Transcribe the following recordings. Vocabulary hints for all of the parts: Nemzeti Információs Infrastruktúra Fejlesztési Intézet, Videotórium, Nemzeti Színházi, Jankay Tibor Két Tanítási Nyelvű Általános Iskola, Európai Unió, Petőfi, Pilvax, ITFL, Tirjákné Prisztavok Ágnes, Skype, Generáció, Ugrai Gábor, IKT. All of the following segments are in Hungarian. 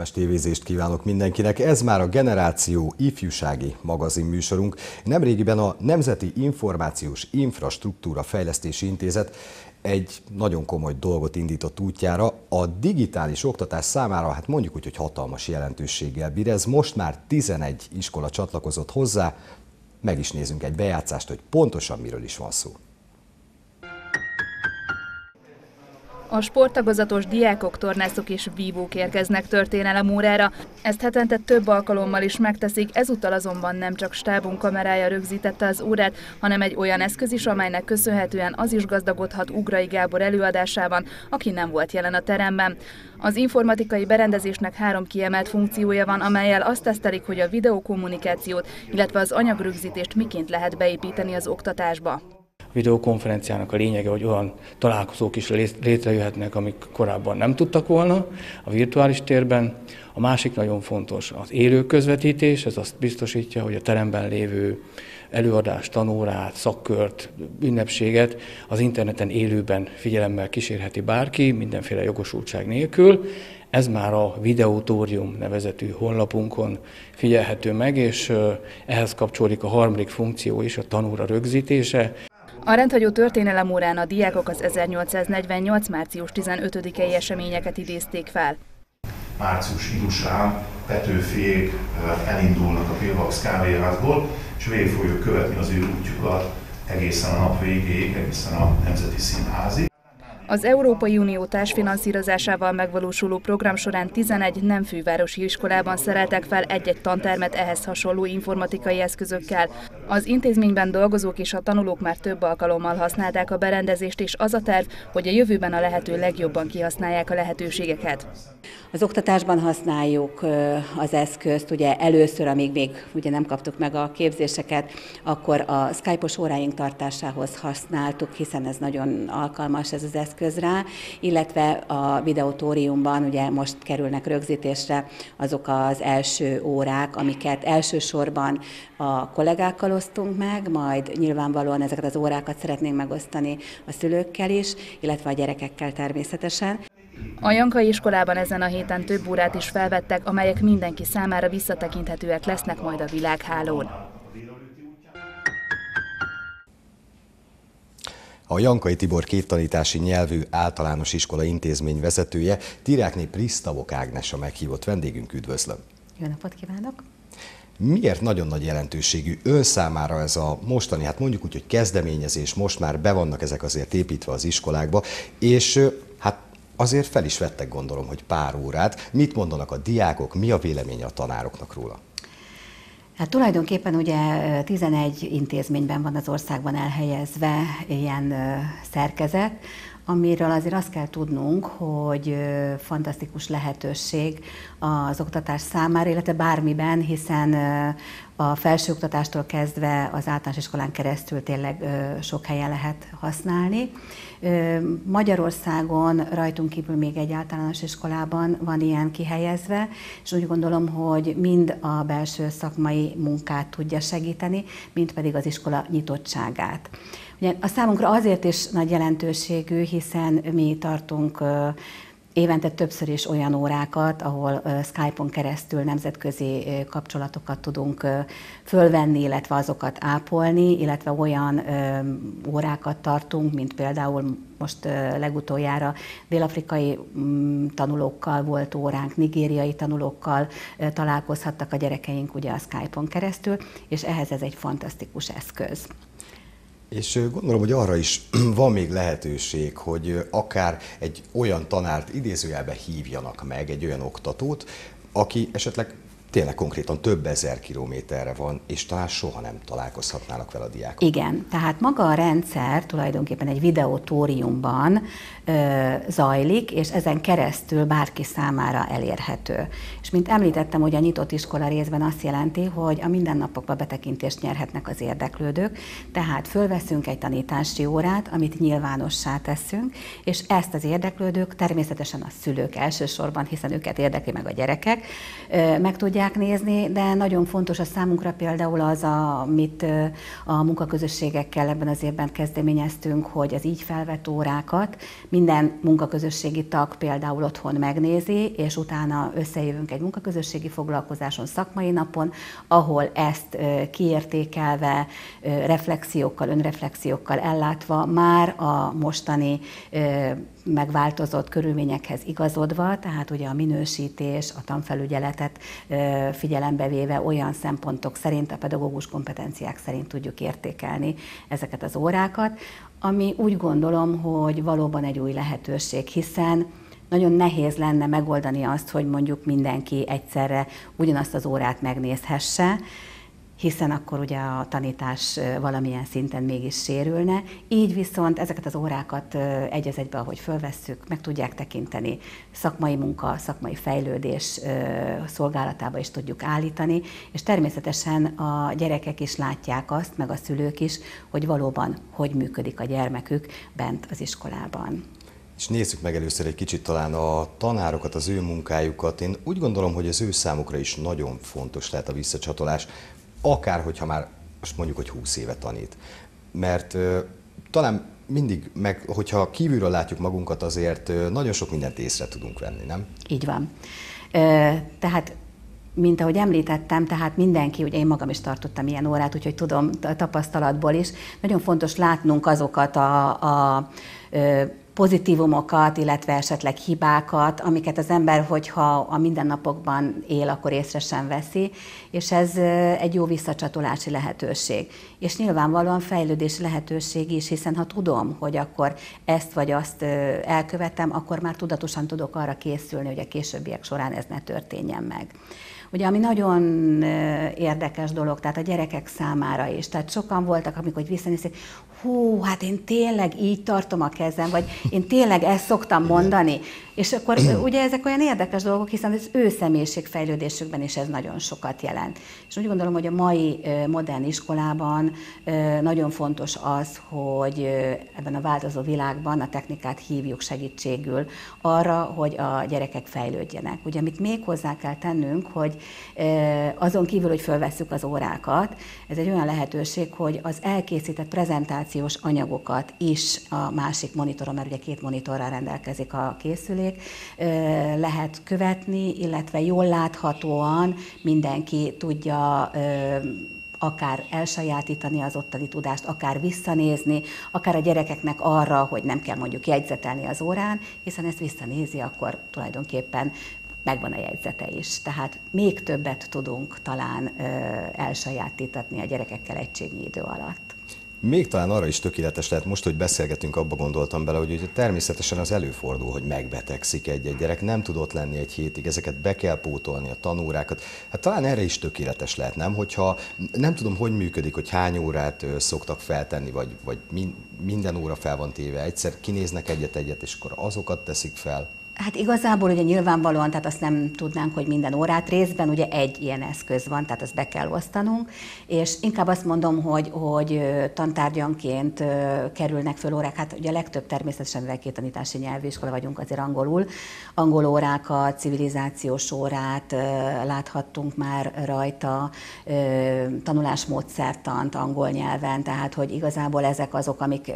Kellemes tévézést kívánok mindenkinek, ez már a Generáció ifjúsági magazinműsorunk. Nemrégiben a Nemzeti Információs Infrastruktúra Fejlesztési Intézet egy nagyon komoly dolgot indított útjára, a digitális oktatás számára, hát mondjuk úgy, hogy hatalmas jelentőséggel bír. Ez most már 11 iskola csatlakozott hozzá, meg is nézünk egy bejátszást, hogy pontosan miről is van szó. A sporttagozatos diákok, tornászok és vívók érkeznek történelemórára. Ezt hetente több alkalommal is megteszik, ezúttal azonban nem csak stábunk kamerája rögzítette az órát, hanem egy olyan eszköz is, amelynek köszönhetően az is gazdagodhat Ugrai Gábor előadásában, aki nem volt jelen a teremben. Az informatikai berendezésnek 3 kiemelt funkciója van, amellyel azt tesztelik, hogy a videókommunikációt, illetve az anyagrögzítést miként lehet beépíteni az oktatásba. A videokonferenciának a lényege, hogy olyan találkozók is létrejöhetnek, amik korábban nem tudtak volna a virtuális térben. A másik nagyon fontos az élő közvetítés, ez azt biztosítja, hogy a teremben lévő előadást, tanórát, szakkört, ünnepséget az interneten élőben figyelemmel kísérheti bárki, mindenféle jogosultság nélkül. Ez már a Videotórium nevezetű honlapunkon figyelhető meg, és ehhez kapcsolódik a harmadik funkció is, a tanóra rögzítése. A rendhagyó történelemórán a diákok az 1848. március 15-i eseményeket idézték fel. Március idusán Petőfiék elindulnak a Pilvax kávéházból, és végig fogjuk követni az ő útjukat egészen a nap végéig, egészen a Nemzeti Színházi. Az Európai Unió társfinanszírozásával megvalósuló program során 11 nem fővárosi iskolában szereltek fel egy-egy tantermet ehhez hasonló informatikai eszközökkel. Az intézményben dolgozók és a tanulók már több alkalommal használták a berendezést, és az a terv, hogy a jövőben a lehető legjobban kihasználják a lehetőségeket. Az oktatásban használjuk az eszközt, ugye először, amíg még nem kaptuk meg a képzéseket, akkor a Skype-os óráink tartásához használtuk, hiszen ez nagyon alkalmas ez az eszköz. Rá, illetve a Videotóriumban ugye most kerülnek rögzítésre azok az első órák, amiket elsősorban a kollégákkal osztunk meg, majd nyilvánvalóan ezeket az órákat szeretnénk megosztani a szülőkkel is, illetve a gyerekekkel természetesen. A Jankay iskolában ezen a héten több órát is felvettek, amelyek mindenki számára visszatekinthetőek lesznek majd a világhálón. A Jankay Tibor Két Tanítási Nyelvű Általános Iskola intézmény vezetője, Tirjákné Prisztavok Ágnes a meghívott vendégünk, üdvözlöm! Jó napot kívánok! Miért nagyon nagy jelentőségű ön számára ez a mostani, hát mondjuk úgy, hogy kezdeményezés, most már be vannak ezek azért építve az iskolákba, és hát azért fel is vettek gondolom, hogy pár órát. Mit mondanak a diákok, mi a véleménye a tanároknak róla? Hát tulajdonképpen ugye 11 intézményben van az országban elhelyezve ilyen szerkezet, amiről azért azt kell tudnunk, hogy fantasztikus lehetőség az oktatás számára, illetve bármiben, hiszen a felsőoktatástól kezdve az általános iskolán keresztül tényleg sok helyen lehet használni. Magyarországon rajtunk kívül még egy általános iskolában van ilyen kihelyezve, és úgy gondolom, hogy mind a belső szakmai munkát tudja segíteni, mind pedig az iskola nyitottságát. A számunkra azért is nagy jelentőségű, hiszen mi tartunk évente többször is olyan órákat, ahol Skype-on keresztül nemzetközi kapcsolatokat tudunk fölvenni, illetve azokat ápolni, illetve olyan órákat tartunk, mint például most legutoljára dél-afrikai tanulókkal volt óránk, nigériai tanulókkal találkozhattak a gyerekeink ugye a Skype-on keresztül, és ehhez ez egy fantasztikus eszköz. És gondolom, hogy arra is van még lehetőség, hogy akár egy olyan tanárt idézőjelbe hívjanak meg, egy olyan oktatót, aki esetleg tényleg konkrétan több ezer kilométerre van, és talán soha nem találkozhatnának vele a diákok. Igen, tehát maga a rendszer tulajdonképpen egy Videotóriumban zajlik, és ezen keresztül bárki számára elérhető. És mint említettem, hogy a nyitott iskola részben azt jelenti, hogy a mindennapokba betekintést nyerhetnek az érdeklődők, tehát fölveszünk egy tanítási órát, amit nyilvánossá teszünk, és ezt az érdeklődők, természetesen a szülők elsősorban, hiszen őket érdekli meg a gyerekek, meg tudják fogják nézni, de nagyon fontos a számunkra például az, amit a munkaközösségekkel ebben az évben kezdeményeztünk, hogy az így felvett órákat minden munkaközösségi tag például otthon megnézi, és utána összejövünk egy munkaközösségi foglalkozáson, szakmai napon, ahol ezt kiértékelve, reflexiókkal, önreflexiókkal ellátva, már a mostani megváltozott körülményekhez igazodva, tehát ugye a minősítés, a tanfelügyeletet figyelembe véve olyan szempontok szerint, a pedagógus kompetenciák szerint tudjuk értékelni ezeket az órákat, ami úgy gondolom, hogy valóban egy új lehetőség, hiszen nagyon nehéz lenne megoldani azt, hogy mondjuk mindenki egyszerre ugyanazt az órát megnézhesse, hiszen akkor ugye a tanítás valamilyen szinten mégis sérülne. Így viszont ezeket az órákat egy az egybe, ahogy fölvesszük, meg tudják tekinteni. Szakmai munka, szakmai fejlődés szolgálatába is tudjuk állítani, és természetesen a gyerekek is látják azt, meg a szülők is, hogy valóban hogy működik a gyermekük bent az iskolában. És nézzük meg először egy kicsit talán a tanárokat, az ő munkájukat. Én úgy gondolom, hogy az ő számukra is nagyon fontos lehet a visszacsatolás, akár, hogyha már most mondjuk, hogy 20 éve tanít. Mert talán mindig, meg, hogyha kívülről látjuk magunkat, azért nagyon sok mindent észre tudunk venni, nem? Így van. Tehát, mint ahogy említettem, tehát mindenki, ugye én magam is tartottam ilyen órát, úgyhogy tudom tapasztalatból is, nagyon fontos látnunk azokat a pozitívumokat, illetve esetleg hibákat, amiket az ember, hogyha a mindennapokban él, akkor észre sem veszi, és ez egy jó visszacsatolási lehetőség. És nyilvánvalóan fejlődési lehetőség is, hiszen ha tudom, hogy akkor ezt vagy azt elkövetem, akkor már tudatosan tudok arra készülni, hogy a későbbiek során ez ne történjen meg. Ugye, ami nagyon érdekes dolog, tehát a gyerekek számára is. Tehát sokan voltak, amikor visszanézik, hú, hát én tényleg így tartom a kezem, vagy én tényleg ezt szoktam mondani. És akkor ugye ezek olyan érdekes dolgok, hiszen az ő személyiségfejlődésükben is ez nagyon sokat jelent. És úgy gondolom, hogy a mai modern iskolában nagyon fontos az, hogy ebben a változó világban a technikát hívjuk segítségül arra, hogy a gyerekek fejlődjenek. Ugye, amit még hozzá kell tennünk, hogy azon kívül, hogy fölvesszük az órákat, ez egy olyan lehetőség, hogy az elkészített prezentációs anyagokat is a másik monitoron, mert ugye két monitorral rendelkezik a készülék, lehet követni, illetve jól láthatóan mindenki tudja akár elsajátítani az ottani tudást, akár visszanézni, akár a gyerekeknek arra, hogy nem kell mondjuk jegyzetelni az órán, hiszen ezt visszanézi, akkor tulajdonképpen megvan a jegyzete is. Tehát még többet tudunk talán elsajátítatni a gyerekekkel egységnyi idő alatt. Még talán arra is tökéletes lehet, most, hogy beszélgetünk, abba gondoltam bele, hogy természetesen az előfordul, hogy megbetegszik egy gyerek, nem tud ott lenni egy hétig, ezeket be kell pótolni, a tanórákat. Hát talán erre is tökéletes lehet, nem? Hogyha nem tudom, hogy működik, hogy hány órát szoktak feltenni, vagy minden óra fel van téve, egyszer kinéznek egyet-egyet, és akkor azokat teszik fel. Hát igazából ugye nyilvánvalóan, tehát azt nem tudnánk, hogy minden órát részben, ugye egy ilyen eszköz van, tehát ezt be kell osztanunk, és inkább azt mondom, hogy tantárgyanként kerülnek föl órák, hát ugye a legtöbb természetesen, mivel két tanítási nyelvű iskola vagyunk, azért angolul, angol órákat, civilizációs órát láthattunk már rajta, tanulásmódszertant angol nyelven, tehát hogy igazából ezek azok, amik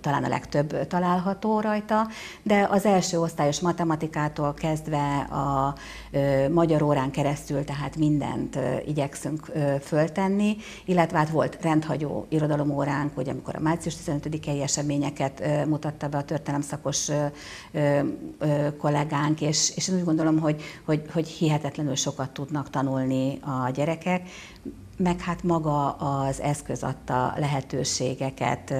talán a legtöbb található rajta, de az első osztályos matematikát, matematikától kezdve a magyar órán keresztül, tehát mindent igyekszünk föltenni, illetve hát volt rendhagyó irodalomóránk, hogy amikor a március 15-i eseményeket mutatta be a történelemszakos kollégánk, és én úgy gondolom, hogy hihetetlenül sokat tudnak tanulni a gyerekek, meg hát maga az eszköz adta lehetőségeket,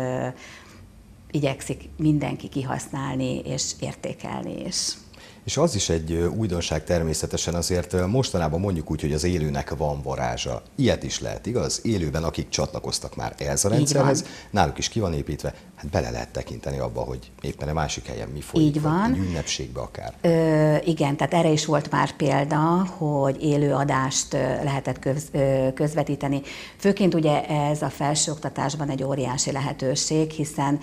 igyekszik mindenki kihasználni és értékelni is. És az is egy újdonság természetesen, azért mostanában mondjuk úgy, hogy az élőnek van varázsa. Ilyet is lehet, igaz? Élőben, akik csatlakoztak már ehhez a rendszerhez, náluk is ki van építve, hát bele lehet tekinteni abba, hogy éppen a másik helyen mi folyik, így van. Egy ünnepségbe akár. Igen, tehát erre is volt már példa, hogy élőadást lehetett közvetíteni. Főként ugye ez a felsőoktatásban egy óriási lehetőség, hiszen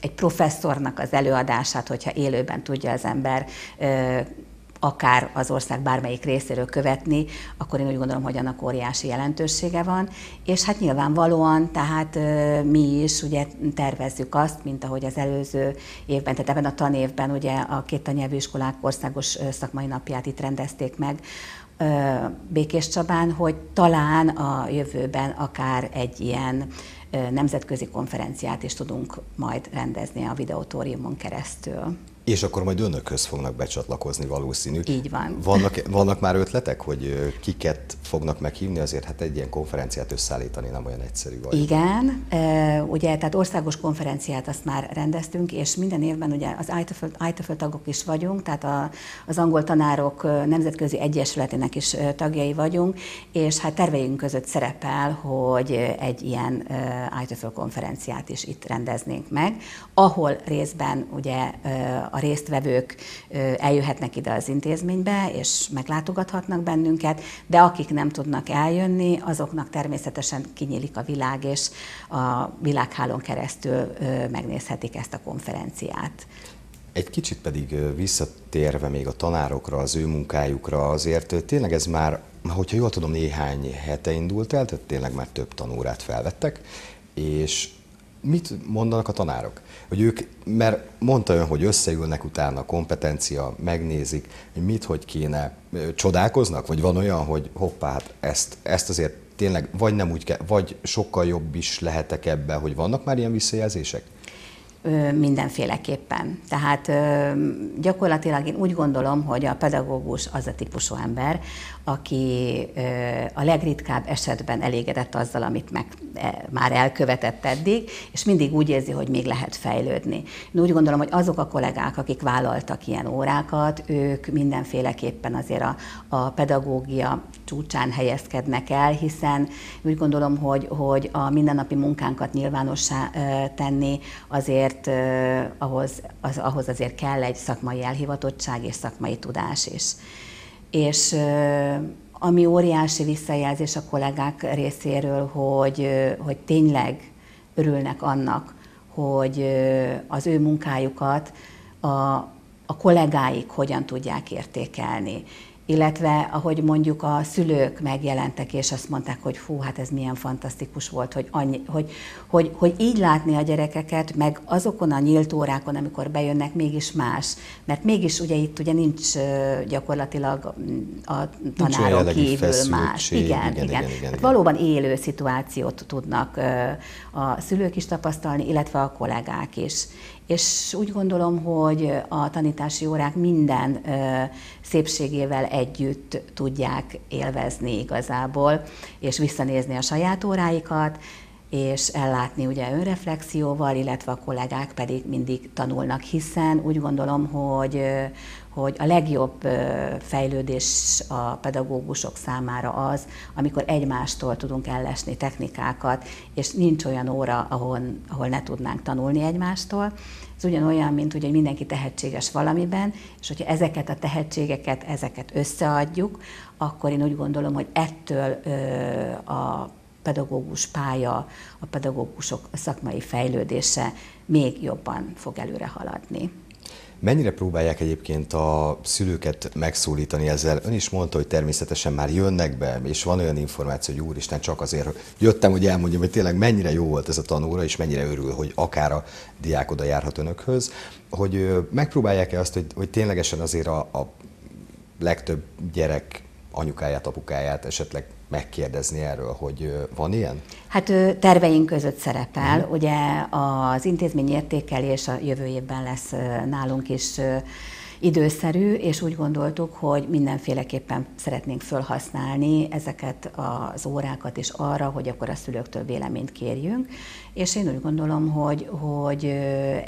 egy professzornak az előadását, hogyha élőben tudja az ember akár az ország bármelyik részéről követni, akkor én úgy gondolom, hogy annak óriási jelentősége van. És hát nyilvánvalóan, tehát mi is ugye tervezzük azt, mint ahogy az előző évben, tehát ebben a tanévben ugye a két tannyelvű iskolák országos szakmai napját itt rendezték meg, Békés Csabán, hogy talán a jövőben akár egy ilyen nemzetközi konferenciát is tudunk majd rendezni a Videotóriumon keresztül. És akkor majd önökhöz fognak becsatlakozni valószínű. Így van. Vannak már ötletek, hogy kiket fognak meghívni, azért hát egy ilyen konferenciát összeállítani nem olyan egyszerű. Igen, ugye tehát országos konferenciát azt már rendeztünk, és minden évben ugye az ITFL tagok is vagyunk, tehát az angol tanárok nemzetközi egyesületének is tagjai vagyunk, és hát terveink között szerepel, hogy egy ilyen ITFL konferenciát is itt rendeznénk meg, ahol részben ugye a résztvevők eljöhetnek ide az intézménybe, és meglátogathatnak bennünket, de akik nem tudnak eljönni, azoknak természetesen kinyílik a világ, és a világhálón keresztül megnézhetik ezt a konferenciát. Egy kicsit pedig visszatérve még a tanárokra, az ő munkájukra, azért tényleg ez már, hogyha jól tudom, néhány hete indult el, tehát tényleg már több tanórát felvettek, és mit mondanak a tanárok? Hogy ők, mert mondta ön, hogy összeülnek utána a kompetencia, megnézik, hogy mit, hogy kéne, csodálkoznak? Vagy van olyan, hogy hoppá, hát ezt azért tényleg vagy nem úgy kell, vagy sokkal jobb is lehetek ebben, hogy vannak már ilyen visszajelzések? Mindenféleképpen. Tehát gyakorlatilag én úgy gondolom, hogy a pedagógus az a típusú ember, aki a legritkább esetben elégedett azzal, amit már elkövetett eddig, és mindig úgy érzi, hogy még lehet fejlődni. Én úgy gondolom, hogy azok a kollégák, akik vállaltak ilyen órákat, ők mindenféleképpen azért a pedagógia csúcsán helyezkednek el, hiszen úgy gondolom, hogy a mindennapi munkánkat nyilvánossá tenni azért ahhoz azért kell egy szakmai elhivatottság és szakmai tudás is. És ami óriási visszajelzés a kollégák részéről, hogy tényleg örülnek annak, hogy az ő munkájukat a kollégáik hogyan tudják értékelni. Illetve, ahogy mondjuk a szülők megjelentek, és azt mondták, hogy hú, hát ez milyen fantasztikus volt, hogy így látni a gyerekeket, meg azokon a nyílt órákon, amikor bejönnek, mégis más. Mert mégis ugye itt ugye nincs gyakorlatilag a tanáron kívül más. Igen. Hát valóban élő szituációt tudnak a szülők is tapasztalni, illetve a kollégák is. És úgy gondolom, hogy a tanítási órák minden szépségével együtt tudják élvezni igazából, és visszanézni a saját óráikat, és ellátni ugye önreflexióval, illetve a kollégák pedig mindig tanulnak, hiszen úgy gondolom, hogy a legjobb fejlődés a pedagógusok számára az, amikor egymástól tudunk ellesni technikákat, és nincs olyan óra, ahol ne tudnánk tanulni egymástól. Ez ugyanolyan, mint ugye mindenki tehetséges valamiben, és hogyha ezeket a tehetségeket, ezeket összeadjuk, akkor én úgy gondolom, hogy ettől a pedagógus pálya, a pedagógusok szakmai fejlődése még jobban fog előre haladni. Mennyire próbálják egyébként a szülőket megszólítani ezzel? Ön is mondta, hogy természetesen már jönnek be, és van olyan információ, hogy úristen, csak azért jöttem, hogy elmondjam, hogy tényleg mennyire jó volt ez a tanóra, és mennyire örül, hogy akár a diák oda járhat önökhöz, hogy megpróbálják-e azt, hogy ténylegesen azért a legtöbb gyerek anyukáját, apukáját esetleg megkérdezni erről, hogy van ilyen? Hát terveink között szerepel. Ugye az intézmény értékelés a jövő évben lesz nálunk is időszerű, és úgy gondoltuk, hogy mindenféleképpen szeretnénk felhasználni ezeket az órákat is arra, hogy akkor a szülőktől véleményt kérjünk. És én úgy gondolom, hogy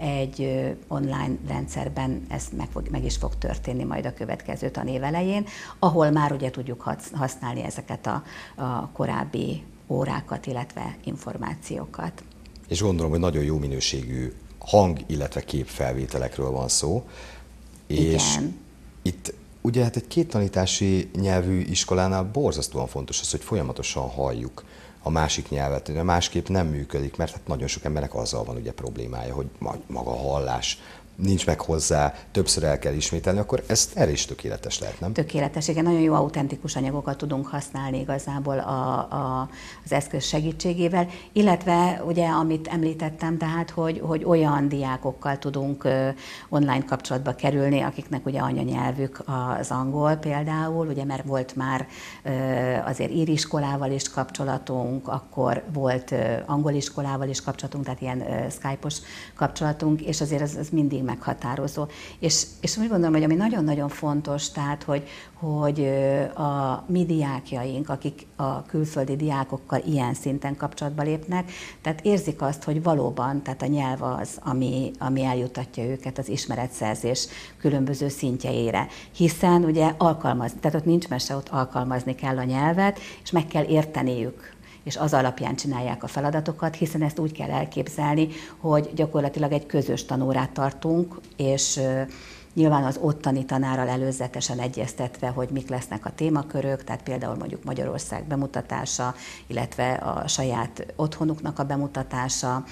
egy online rendszerben ez meg is fog történni majd a következő tanév elején, ahol már ugye tudjuk használni ezeket a korábbi órákat, illetve információkat. És gondolom, hogy nagyon jó minőségű hang, illetve képfelvételekről van szó. És igen. Itt ugye hát egy két tanítási nyelvű iskolánál borzasztóan fontos az, hogy folyamatosan halljuk a másik nyelvet, de másképp nem működik, mert hát nagyon sok embernek azzal van ugye problémája, hogy maga a hallás nincs meg hozzá, többször el kell ismételni, akkor ezt erre is tökéletes lehet, nem? Tökéletes, igen, nagyon jó autentikus anyagokat tudunk használni igazából az eszköz segítségével, illetve ugye, amit említettem, tehát, hogy olyan diákokkal tudunk online kapcsolatba kerülni, akiknek ugye anyanyelvük az angol például, ugye, mert volt már azért íriskolával is kapcsolatunk, akkor volt angoliskolával is kapcsolatunk, tehát ilyen Skype-os kapcsolatunk, és azért ez mindig meghatározó. És úgy gondolom, hogy ami nagyon-nagyon fontos, tehát, hogy a mi diákjaink, akik a külföldi diákokkal ilyen szinten kapcsolatba lépnek, tehát érzik azt, hogy valóban, tehát a nyelv az, ami eljutatja őket az ismeretszerzés különböző szintjeire. Hiszen ugye alkalmazni, tehát ott nincs mese, ott alkalmazni kell a nyelvet, és meg kell érteniük, és az alapján csinálják a feladatokat, hiszen ezt úgy kell elképzelni, hogy gyakorlatilag egy közös tanórát tartunk, és nyilván az ottani tanárral előzetesen egyeztetve, hogy mik lesznek a témakörök, tehát például mondjuk Magyarország bemutatása, illetve a saját otthonuknak a bemutatása.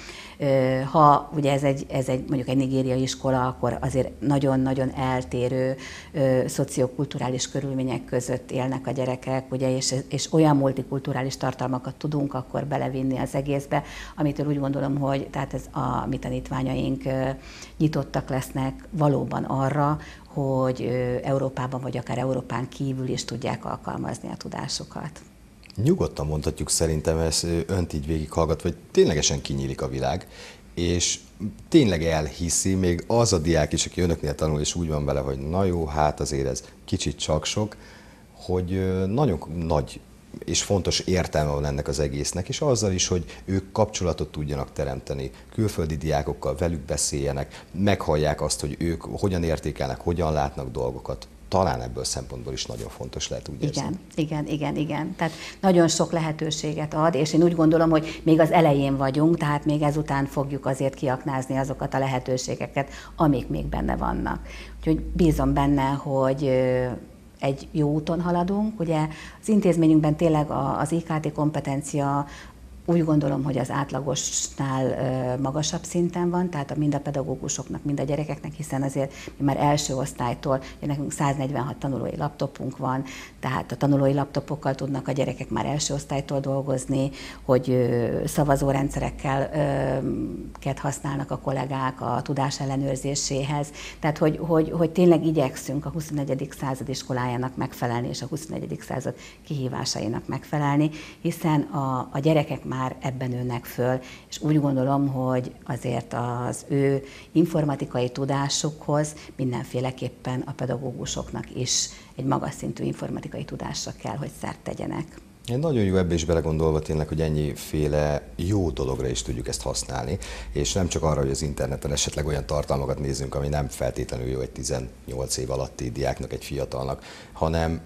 Ha ugye ez egy mondjuk egy nigériai iskola, akkor azért nagyon-nagyon eltérő szociokulturális körülmények között élnek a gyerekek, ugye, és olyan multikulturális tartalmakat tudunk akkor belevinni az egészbe, amitől úgy gondolom, hogy tehát ez a mi tanítványaink nyitottak lesznek valóban arra, hogy Európában vagy akár Európán kívül is tudják alkalmazni a tudásukat. Nyugodtan mondhatjuk szerintem, ezt önt így végighallgatva, hogy ténylegesen kinyílik a világ, és tényleg elhiszi még az a diák is, aki önöknél tanul, és úgy van vele, hogy na jó, hát azért ez kicsit csak sok, hogy nagyon nagy és fontos értelme van ennek az egésznek, és azzal is, hogy ők kapcsolatot tudjanak teremteni, külföldi diákokkal velük beszéljenek, meghallják azt, hogy ők hogyan értékelnek, hogyan látnak dolgokat. Talán ebből a szempontból is nagyon fontos lehet, úgy érzem. Igen. Tehát nagyon sok lehetőséget ad, és én úgy gondolom, hogy még az elején vagyunk, tehát még ezután fogjuk azért kiaknázni azokat a lehetőségeket, amik még benne vannak. Úgyhogy bízom benne, hogy egy jó úton haladunk. Ugye az intézményünkben tényleg az IKT kompetencia úgy gondolom, hogy az átlagosnál magasabb szinten van, tehát mind a pedagógusoknak, mind a gyerekeknek, hiszen azért mi már első osztálytól, ugye nekünk 146 tanulói laptopunk van, tehát a tanulói laptopokkal tudnak a gyerekek már első osztálytól dolgozni, hogy szavazórendszereket használnak a kollégák a tudás ellenőrzéséhez, tehát hogy tényleg igyekszünk a 21. század iskolájának megfelelni, és a 21. század kihívásainak megfelelni, hiszen a gyerekek már ebben nőnek föl, és úgy gondolom, hogy azért az ő informatikai tudásukhoz mindenféleképpen a pedagógusoknak is egy magas szintű informatikai tudásra kell, hogy szert tegyenek. Én nagyon jó ebbe is belegondolva tényleg, hogy ennyiféle jó dologra is tudjuk ezt használni, és nem csak arra, hogy az interneten esetleg olyan tartalmakat nézzünk, ami nem feltétlenül jó egy 18 év alatti diáknak, egy fiatalnak, hanem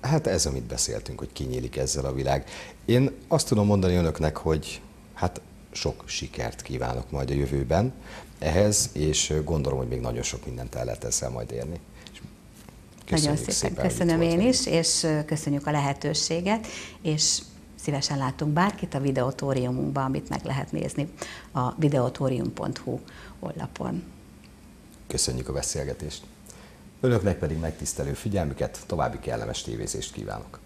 hát ez, amit beszéltünk, hogy kinyílik ezzel a világ. Én azt tudom mondani önöknek, hogy hát sok sikert kívánok majd a jövőben ehhez, és gondolom, hogy még nagyon sok mindent el lehet ezzel majd érni. Köszönjük nagyon szépen, köszönöm én is, és köszönjük a lehetőséget, és szívesen látunk bárkit a videotóriumunkban, amit meg lehet nézni a videotórium.hu honlapon. Köszönjük a beszélgetést. Önöknek pedig megtisztelő figyelmüket, további kellemes tévézést kívánok.